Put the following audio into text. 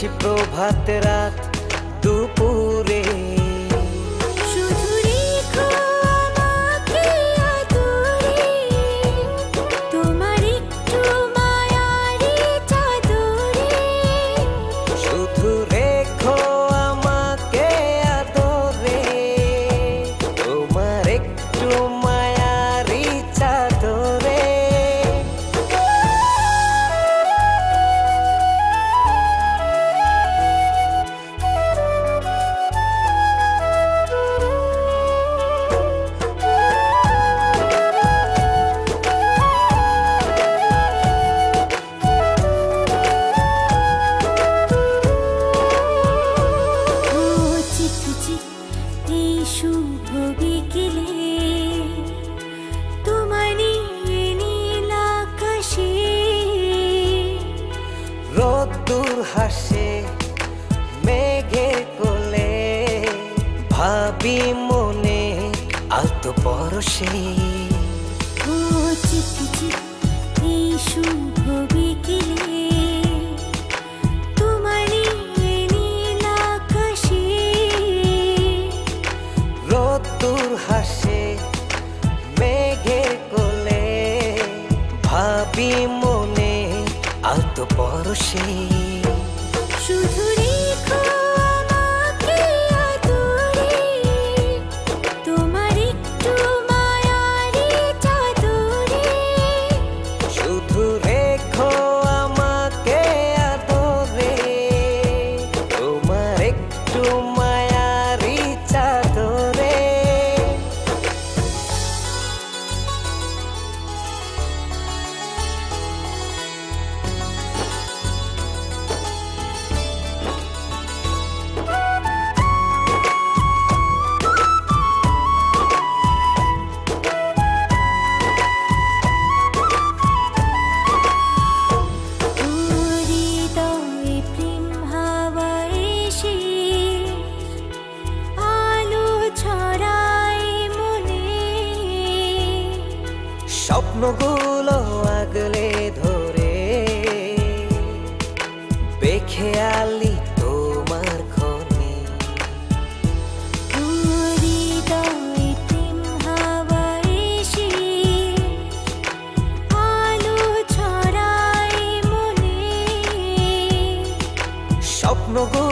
আকাশে প্রভাত রাত দুপুরে no go।